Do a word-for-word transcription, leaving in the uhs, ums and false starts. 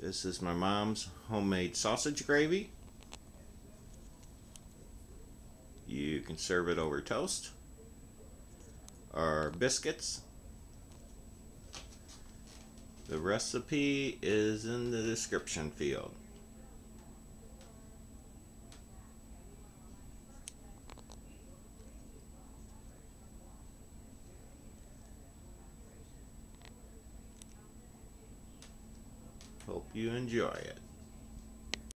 This is my mom's homemade sausage gravy. You can serve it over toast or biscuits. The recipe is in the description field. Hope you enjoy it.